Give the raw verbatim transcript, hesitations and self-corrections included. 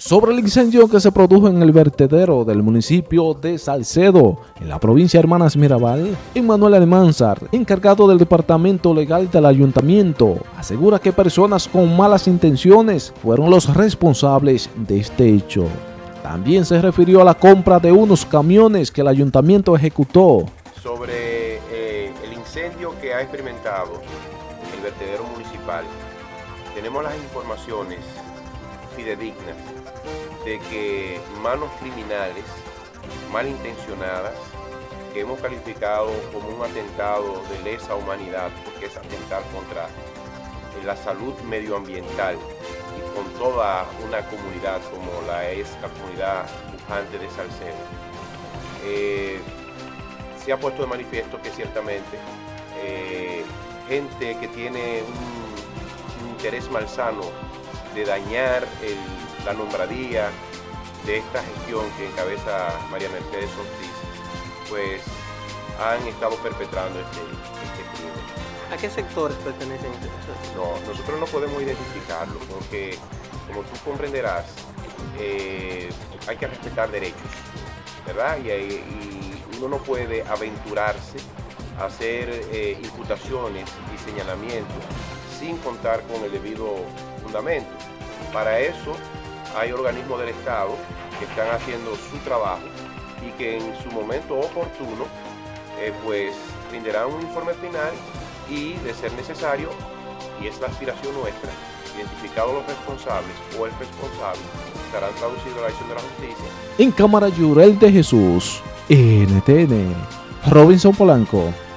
sobre el incendio que se produjo en el vertedero del municipio de Salcedo, en la provincia de Hermanas Mirabal. Emmanuel Almanzar, encargado del departamento legal del ayuntamiento, asegura que personas con malas intenciones fueron los responsables de este hecho. También se refirió a la compra de unos camiones que el ayuntamiento ejecutó. Sobre eh, el incendio que ha experimentado el vertedero municipal, tenemos las informaciones fidedignas de que manos criminales, malintencionadas, que hemos calificado como un atentado de lesa humanidad, porque es atentar contra la salud medioambiental y con toda una comunidad como la es la comunidad pujante de Salcedo. Eh, se ha puesto de manifiesto que ciertamente eh, gente que tiene un, un interés malsano de dañar el, la nombradía de esta gestión que encabeza María Mercedes Ortiz, pues han estado perpetrando este, este crimen. ¿A qué sectores pertenecen estos sectores? No, nosotros no podemos identificarlo porque, como tú comprenderás, eh, hay que respetar derechos, ¿verdad? Y, y uno no puede aventurarse a hacer eh, imputaciones y señalamientos sin contar con el debido fundamento. Para eso hay organismos del Estado que están haciendo su trabajo y que en su momento oportuno eh, pues brindarán un informe final y, de ser necesario, y es la aspiración nuestra, identificados los responsables o el responsable, estarán traducidos a la acción de la justicia. En cámara, Yurel de Jesús, N T N, Robinson Polanco.